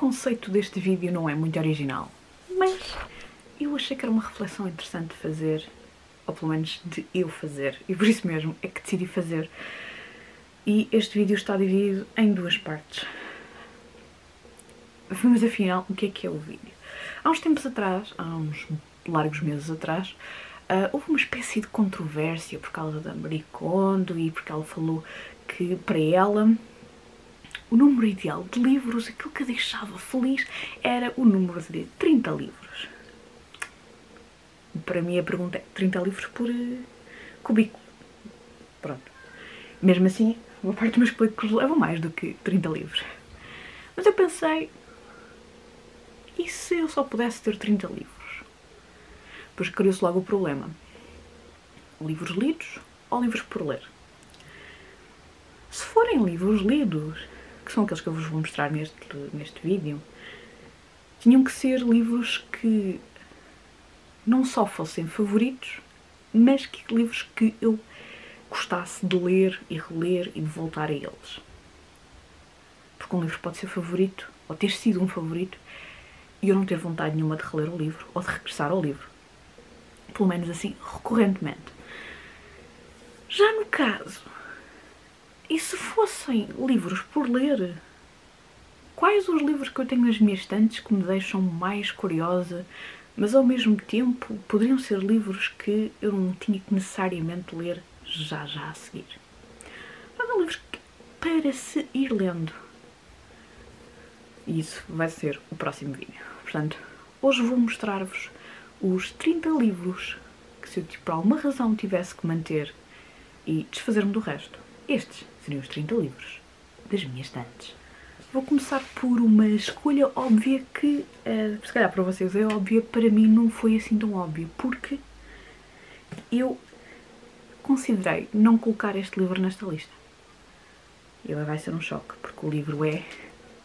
conceito deste vídeo não é muito original, mas eu achei que era uma reflexão interessante de fazer, ou pelo menos de eu fazer, e por isso mesmo é que decidi fazer. E este vídeo está dividido em duas partes. Mas afinal, o que é o vídeo? Há uns tempos atrás, há uns largos meses atrás, houve uma espécie de controvérsia por causa da Marie Kondo e porque ela falou que, para ela, o número ideal de livros, aquilo que a deixava feliz, era o número de 30 livros. Para mim a pergunta é 30 livros por cubículo. Pronto. Mesmo assim, uma parte dos meus cubículos levam mais do que 30 livros. Mas eu pensei, e se eu só pudesse ter 30 livros? Pois criou-se logo o problema. Livros lidos ou livros por ler? Se forem livros lidos, que são aqueles que eu vos vou mostrar neste vídeo, tinham que ser livros que não só fossem favoritos, mas que livros que eu gostasse de ler e reler e de voltar a eles. Porque um livro pode ser favorito, ou ter sido um favorito, e eu não ter vontade nenhuma de reler o livro, ou de regressar ao livro. Pelo menos assim, recorrentemente. Já no caso, e se fossem livros por ler? Quais os livros que eu tenho nas minhas estantes que me deixam mais curiosa, mas ao mesmo tempo poderiam ser livros que eu não tinha que necessariamente ler já a seguir? Mas livros para se ir lendo. E isso vai ser o próximo vídeo. Portanto, hoje vou mostrar-vos os 30 livros que, se eu por alguma razão tivesse que manter e desfazer-me do resto, estes seriam os 30 livros das minhas estantes. Vou começar por uma escolha óbvia que, se calhar para vocês é óbvia, para mim não foi assim tão óbvia, porque eu considerei não colocar este livro nesta lista. E vai ser um choque, porque o livro é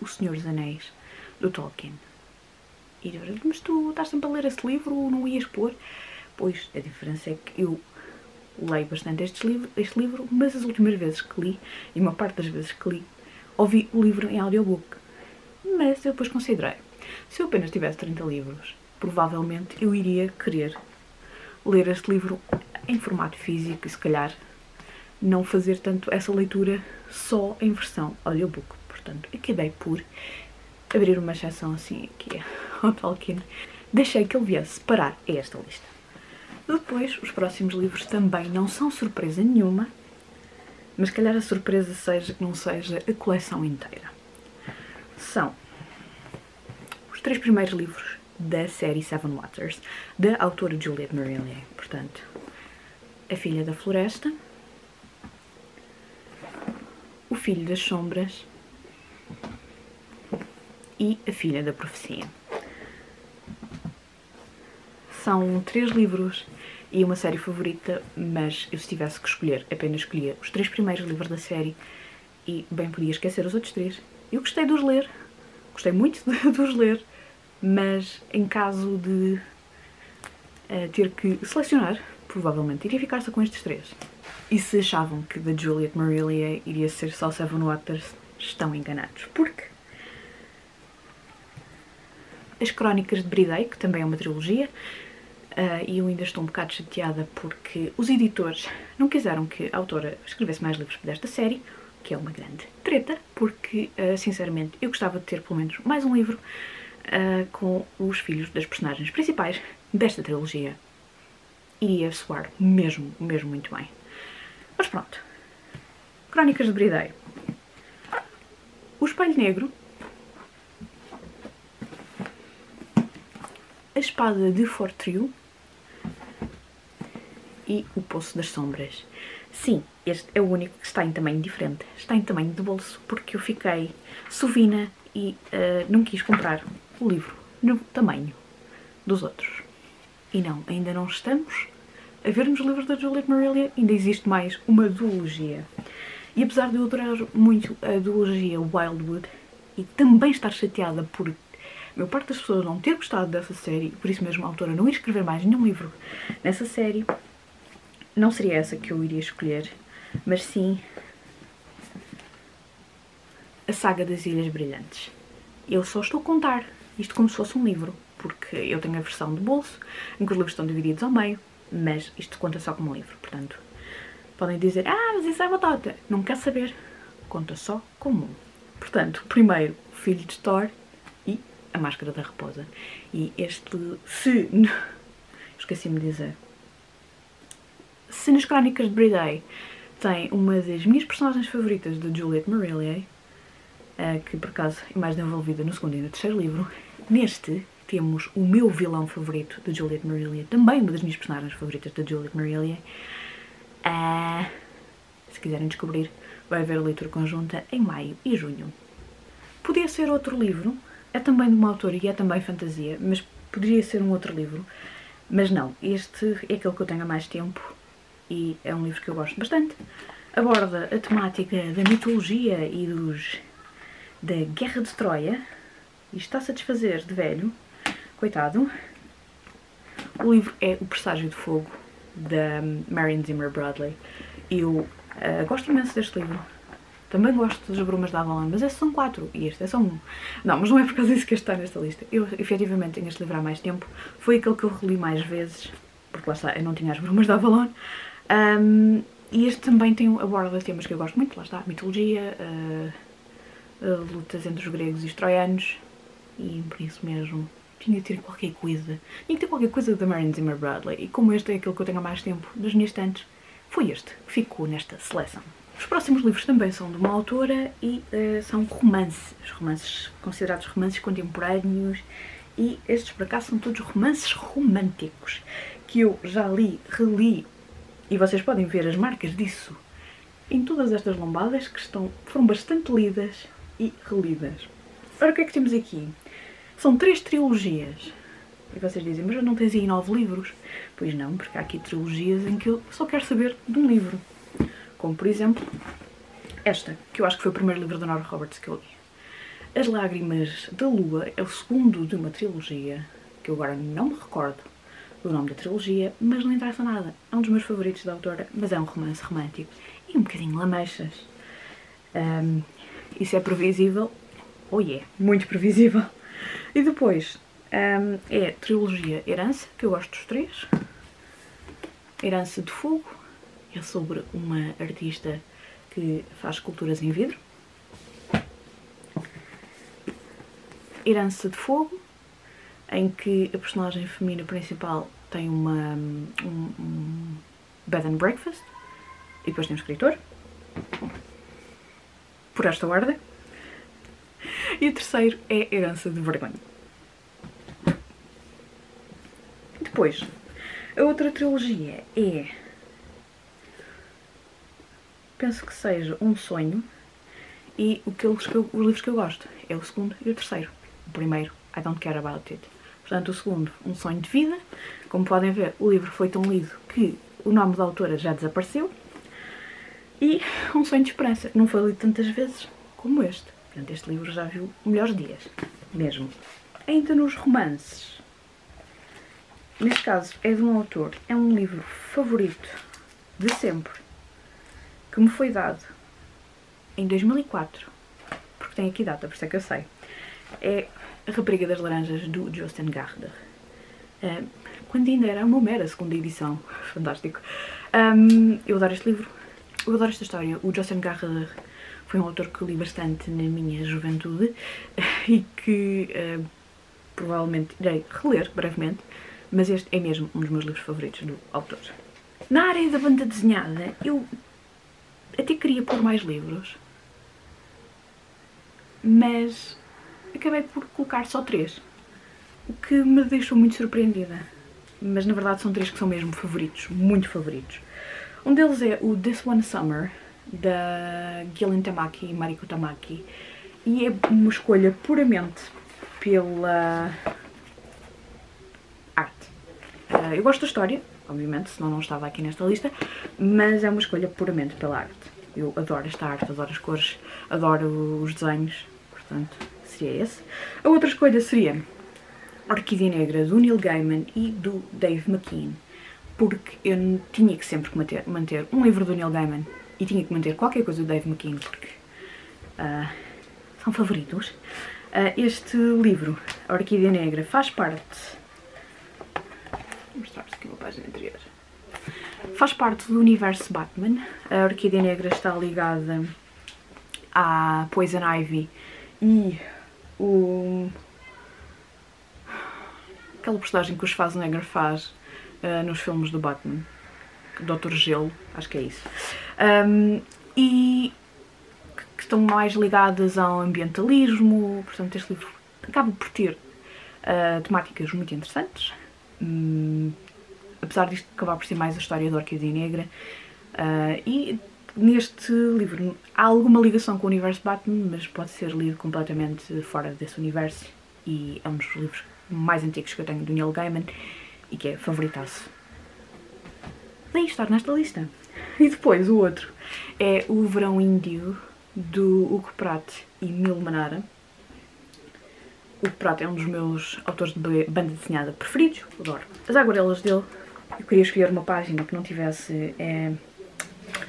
O Senhor dos Anéis, do Tolkien. Mas tu estás sempre a ler esse livro, não ias pôr? Pois, a diferença é que eu leio bastante este livro, mas as últimas vezes que li, e uma parte das vezes que li, ouvi o livro em audiobook. Mas eu depois considerei, se eu apenas tivesse 30 livros, provavelmente eu iria querer ler este livro em formato físico e se calhar não fazer tanto essa leitura só em versão audiobook. Portanto, acabei por abrir uma exceção assim aqui ao Tolkien, deixei que ele viesse parar a esta lista. Depois, os próximos livros também não são surpresa nenhuma, mas calhar a surpresa seja que não seja a coleção inteira. São os 3 primeiros livros da série Sevenwaters, da autora Juliet Marillier, portanto, A Filha da Floresta, O Filho das Sombras e A Filha da Profecia. São 3 livros e uma série favorita, mas eu, se tivesse que escolher, apenas escolhia os 3 primeiros livros da série e bem podia esquecer os outros 3. Eu gostei de os ler, gostei muito de os ler, mas em caso de ter que selecionar, provavelmente iria ficar só com estes 3. E se achavam que da Juliet Marillier iria ser só Sevenwaters, estão enganados, porque As Crónicas de Bridei, que também é uma trilogia, e eu ainda estou um bocado chateada porque os editores não quiseram que a autora escrevesse mais livros desta série, que é uma grande treta, porque, sinceramente, eu gostava de ter pelo menos mais um livro com os filhos das personagens principais desta trilogia. Iria soar mesmo muito bem. Mas pronto. Crónicas de Bridei. O Espelho Negro. A Espada de Fortriu e O Poço das Sombras. Sim, este é o único que está em tamanho diferente. Está em tamanho de bolso porque eu fiquei sovina e não quis comprar o livro no tamanho dos outros. E não, ainda não estamos a ver nos livros da Juliet Marillier, ainda existe mais uma duologia. E apesar de eu adorar muito a duologia Wildwood e também estar chateada por a maior parte das pessoas não ter gostado dessa série, por isso mesmo a autora não ia escrever mais nenhum livro nessa série, não seria essa que eu iria escolher, mas sim A Saga das Ilhas Brilhantes, eu só estou a contar isto como se fosse um livro, porque eu tenho a versão de bolso, em que os livros estão divididos ao meio, mas isto conta só como um livro, portanto, podem dizer, ah, mas isso é batota, não quer saber, conta só como um. Portanto, primeiro, O Filho de Thor e A Máscara da Raposa. E este, se... esqueci-me de dizer. Se nas Crónicas de Bridei tem uma das minhas personagens favoritas de Juliet Marillier, que por acaso é mais desenvolvida no segundo e no terceiro livro, neste temos o meu vilão favorito de Juliet Marillier, também uma das minhas personagens favoritas de Juliet Marillier. Se quiserem descobrir, vai haver a leitura conjunta em maio e junho. Podia ser outro livro, é também de uma autora e é também fantasia, mas poderia ser um outro livro. Mas não, este é aquele que eu tenho há mais tempo e é um livro que eu gosto bastante. Aborda a temática da mitologia e da Guerra de Troia e está-se a desfazer de velho, coitado. O livro é O Presságio de Fogo, da Marion Zimmer Bradley. Eu gosto imenso deste livro. Também gosto dos Brumas de Avalon, mas esses são 4 e este é só 1. Não, mas não é por causa disso que este está nesta lista. Eu, efetivamente, tenho este livro há mais tempo. Foi aquele que eu reli mais vezes, porque lá está, eu não tinha as Brumas de Avalon. E este também tem aborda temas que eu gosto muito, lá está, mitologia, lutas entre os gregos e os troianos, e por isso mesmo tinha que ter qualquer coisa. Tinha que ter qualquer coisa da Marion Zimmer Bradley, e como este é aquele que eu tenho há mais tempo, dos minhas estantes, foi este que ficou nesta seleção. Os próximos livros também são de uma autora e são romances considerados romances contemporâneos, e estes por acaso são todos romances românticos, que eu já li, reli, e vocês podem ver as marcas disso em todas estas lombadas que foram bastante lidas e relidas. Ora, o que é que temos aqui? São 3 trilogias. E vocês dizem, mas não tens aí 9 livros? Pois não, porque há aqui trilogias em que eu só quero saber de um livro. Como, por exemplo, esta, que eu acho que foi o primeiro livro da Nora Roberts que eu li. As Lágrimas da Lua é o segundo de uma trilogia, que eu agora não me recordo do nome da trilogia, mas não interessa nada. É um dos meus favoritos da autora, mas é um romance romântico e um bocadinho lamechas. Isso é previsível. Oh yeah, muito previsível. E depois, é a trilogia Herança, que eu gosto dos 3. Herança de Fogo, é sobre uma artista que faz esculturas em vidro. Herança de Fogo, em que a personagem feminina principal tem um bed and breakfast, e depois tem um escritor, por esta ordem. E o terceiro é Herança de Vergonha. Depois, a outra trilogia é... penso que seja Um Sonho, e os livros que eu gosto é o segundo e o terceiro. O primeiro, I Don't Care About It. Portanto, o segundo, Um Sonho de Vida. Como podem ver, o livro foi tão lido que o nome da autora já desapareceu. E Um Sonho de Esperança, que não foi lido tantas vezes como este. Portanto, este livro já viu melhores dias, mesmo. Ainda nos romances, neste caso é de um autor, é um livro favorito de sempre, que me foi dado em 2004, porque tem aqui data, por isso é que eu sei, é A Rapariga das Laranjas, do Jostein Gaarder, quando ainda era uma mera segunda edição, fantástico. Eu adoro este livro, eu adoro esta história. O Jostein Gaarder foi um autor que eu li bastante na minha juventude e que provavelmente irei reler brevemente, mas este é mesmo um dos meus livros favoritos do autor. Na área da banda desenhada, eu até queria pôr mais livros, mas acabei por colocar só 3, o que me deixou muito surpreendida. Mas na verdade são 3 que são mesmo favoritos, muito favoritos. Um deles é o This One Summer, da Gillian Tamaki e Mariko Tamaki, e é uma escolha puramente pela arte. Eu gosto da história, obviamente, senão não estava aqui nesta lista, mas é uma escolha puramente pela arte. Eu adoro esta arte, adoro as cores, adoro os desenhos, portanto, seria esse. A outra escolha seria Orquídea Negra, do Neil Gaiman e do Dave McKean, porque eu tinha que sempre manter um livro do Neil Gaiman e tinha que manter qualquer coisa do Dave McKean, porque são favoritos. Este livro, A Orquídea Negra, faz parte... Vou mostrar-vos aqui uma página anterior. Faz parte do universo Batman. A Orquídea Negra está ligada à Poison Ivy e o... aquele personagem que o Schwarzenegger faz nos filmes do Batman, Dr. Gelo, acho que é isso, e que estão mais ligadas ao ambientalismo. Portanto, este livro acaba por ter temáticas muito interessantes, apesar disto acabar por ser mais a história da Orquídea Negra, e neste livro há alguma ligação com o universo Batman, mas pode ser lido completamente fora desse universo, e é um dos livros mais antigos que eu tenho do Neil Gaiman e que é favoritaço. Daí estar nesta lista. E depois o outro é O Verão Índigo, do Hugo Pratt e Milo Manara. O Hugo Pratt é um dos meus autores de banda desenhada preferidos, adoro as aguarelas dele. Eu queria escolher uma página que não tivesse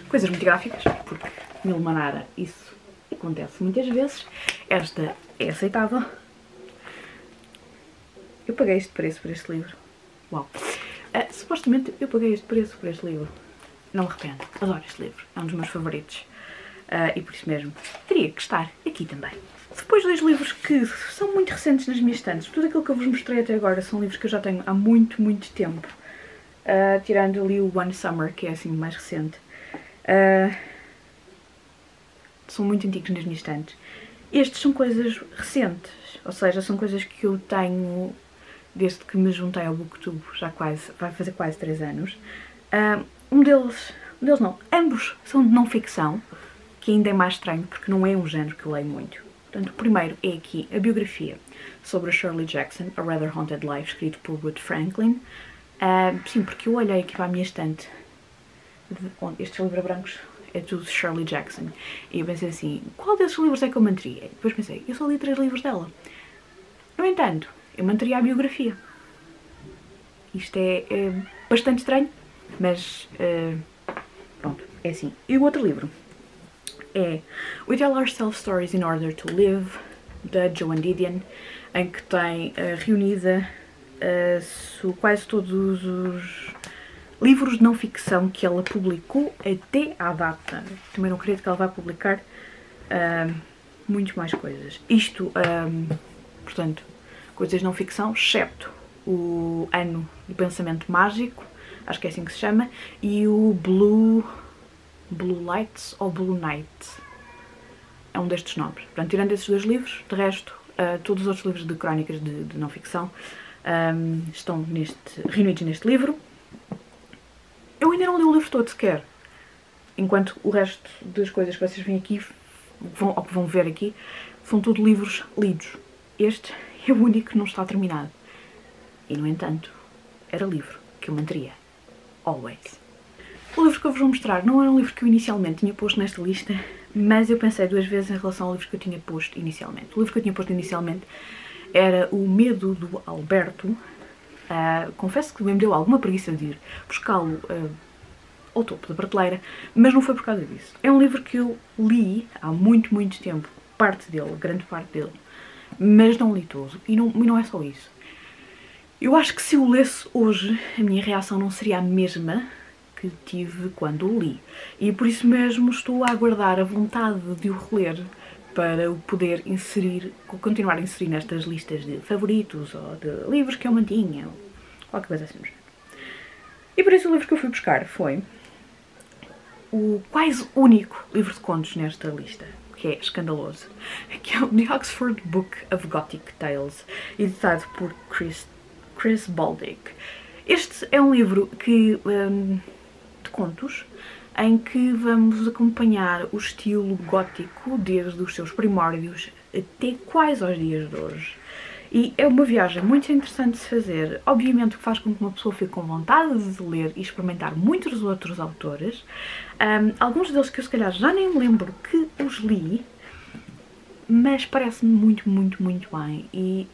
coisas muito gráficas, porque Milo Manara isso acontece muitas vezes. Esta é aceitável. Eu paguei este preço por este livro. Uau! Supostamente eu paguei este preço por este livro. Não me arrependo. Adoro este livro. É um dos meus favoritos. E por isso mesmo teria que estar aqui também. Depois, dois livros que são muito recentes nas minhas estantes. Tudo aquilo que eu vos mostrei até agora são livros que eu já tenho há muito, muito tempo. Tirando ali o One Summer, que é assim mais recente. São muito antigos nas minhas estantes. Estes são coisas recentes. Ou seja, são coisas que eu tenho... desde que me juntei ao Booktube, já quase, vai fazer quase 3 anos. Um deles não, ambos são de não-ficção, que ainda é mais estranho porque não é um género que eu leio muito. Portanto, o primeiro é aqui a biografia sobre a Shirley Jackson, A Rather Haunted Life, escrito por Ruth Franklin. Sim, porque eu olhei aqui para a minha estante, onde estes livros brancos é tudo Shirley Jackson, e eu pensei assim, qual desses livros é que eu manteria? E depois pensei, eu só li 3 livros dela. No entanto, eu manteria a biografia. Isto é bastante estranho, mas pronto, é assim. E o outro livro é We Tell Ourselves Stories in Order to Live, da Joan Didion, em que tem reunida quase todos os livros de não-ficção que ela publicou até à data. Também não acredito que ela vai publicar muitas mais coisas. Isto, portanto, coisas de não-ficção, excepto o Ano do Pensamento Mágico, acho que é assim que se chama, e o Blue Lights ou Blue Night, é um destes nomes. Portanto, tirando esses dois livros, de resto, todos os outros livros de crónicas de não-ficção estão reunidos neste livro. Eu ainda não li o livro todo sequer, enquanto o resto das coisas que vocês vêm aqui, ou que vão ver aqui, são tudo livros lidos. Este é o único que não está terminado. E, no entanto, era livro que eu manteria. Always. O livro que eu vos vou mostrar não era um livro que eu inicialmente tinha posto nesta lista, mas eu pensei 2 vezes em relação ao livro que eu tinha posto inicialmente. O livro que eu tinha posto inicialmente era O Medo, do Alberto. Confesso que me deu alguma preguiça de ir buscá-lo ao topo da prateleira, mas não foi por causa disso. É um livro que eu li há muito, muito tempo, parte dele, grande parte dele, mas não li todo. E não é só isso. Eu acho que se o lesse hoje, a minha reação não seria a mesma que tive quando o li. E por isso mesmo estou a aguardar a vontade de o reler para o poder inserir, continuar a inserir nestas listas de favoritos ou de livros que eu mantinha, ou qualquer coisa assim. E por isso o livro que eu fui buscar foi o quase único livro de contos nesta lista, que é escandaloso, que é o The Oxford Book of Gothic Tales, editado por Chris Baldick. Este é um livro que, de contos, em que vamos acompanhar o estilo gótico desde os seus primórdios até quase aos dias de hoje. E é uma viagem muito interessante de se fazer. Obviamente que faz com que uma pessoa fique com vontade de ler e experimentar muitos outros autores. Alguns deles que eu se calhar já nem me lembro que os li, mas parece-me muito, muito, muito bem. E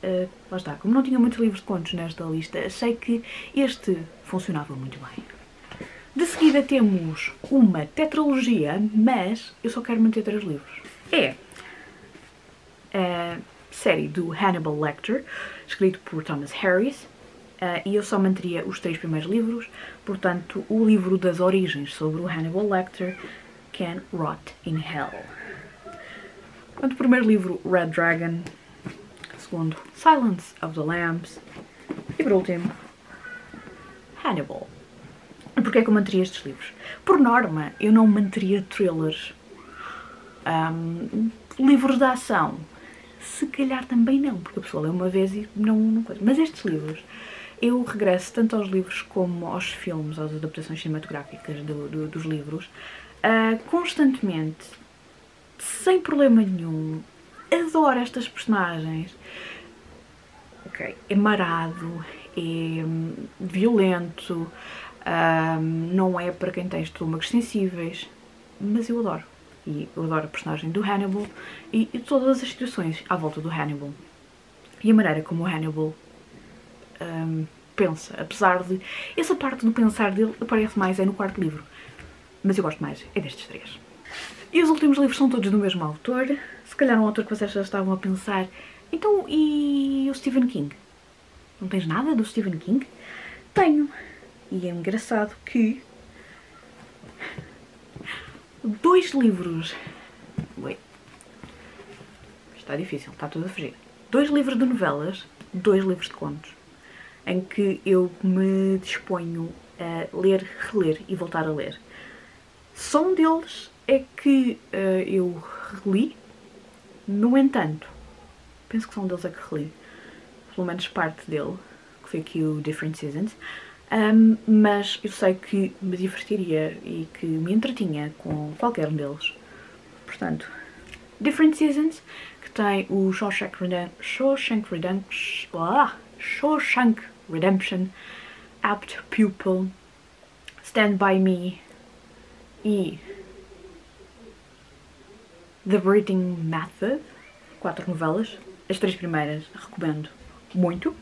lá está, como não tinha muitos livros de contos nesta lista, achei que este funcionava muito bem. De seguida temos uma tetralogia, mas eu só quero manter 3 livros. É série do Hannibal Lecter, escrito por Thomas Harris, e eu só manteria os 3 primeiros livros, portanto, o livro das origens sobre o Hannibal Lecter, Can Rot in Hell. Portanto, o primeiro livro, Red Dragon, segundo, Silence of the Lambs, e por último, Hannibal. Porquê é que eu manteria estes livros? Por norma, eu não manteria thrillers, livros de ação, se calhar também não, porque a pessoa lê uma vez e não coisa. Mas estes livros, eu regresso tanto aos livros como aos filmes, às adaptações cinematográficas dos livros, constantemente, sem problema nenhum, adoro estas personagens. Ok, é marado, é violento, não é para quem tem estômagos sensíveis, mas eu adoro. E eu adoro a personagem do Hannibal e todas as situações à volta do Hannibal. E a maneira como o Hannibal pensa, apesar de... Essa parte do pensar dele aparece mais é no quarto livro, mas eu gosto mais é destes 3. E os últimos livros são todos do mesmo autor, se calhar um autor que vocês já estavam a pensar, então e o Stephen King? Não tens nada do Stephen King? Tenho! E é engraçado que... 2 livros... Ué. Está difícil, está tudo a fugir. 2 livros de novelas, 2 livros de contos, em que eu me disponho a ler, reler e voltar a ler. Só um deles é que eu reli, no entanto, penso que só um deles é que reli, pelo menos parte dele, que foi aqui o Different Seasons, mas eu sei que me divertiria e que me entretinha com qualquer um deles. Portanto, Different Seasons, que tem o Shawshank Redemption, Apt Pupil, Stand By Me e The Breeding Method, 4 novelas. As 3 primeiras recomendo muito.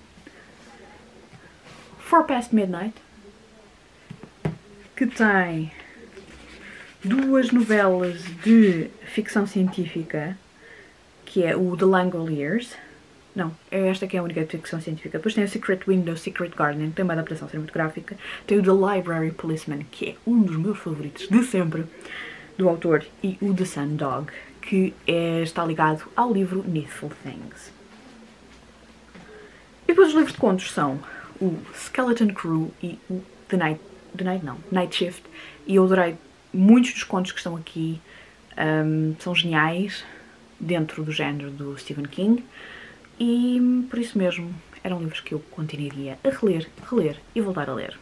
4 Past Midnight, que tem 2 novelas de ficção científica, que é o The Langoliers, não, é esta que é a única de ficção científica, depois tem o Secret Window, Secret Garden, que tem uma adaptação cinematográfica, tem o The Library Policeman, que é um dos meus favoritos de sempre, do autor, e o The Sundog, que está ligado ao livro Needful Things. E depois os livros de contos são o Skeleton Crew e o Night Shift, e eu adorei muitos dos contos que estão aqui, são geniais, dentro do género do Stephen King, e por isso mesmo eram livros que eu continuaria a reler, reler e voltar a ler.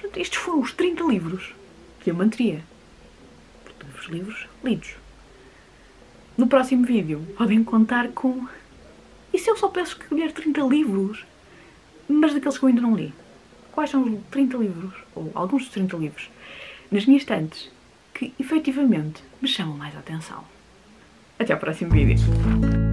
Portanto, estes foram os 30 livros que eu manteria, portanto, os livros lidos. No próximo vídeo podem contar com... E se eu só peço que ler 30 livros? Mas daqueles que eu ainda não li, quais são os 30 livros, ou alguns dos 30 livros, nas minhas estantes, que efetivamente me chamam mais a atenção? Até ao próximo vídeo!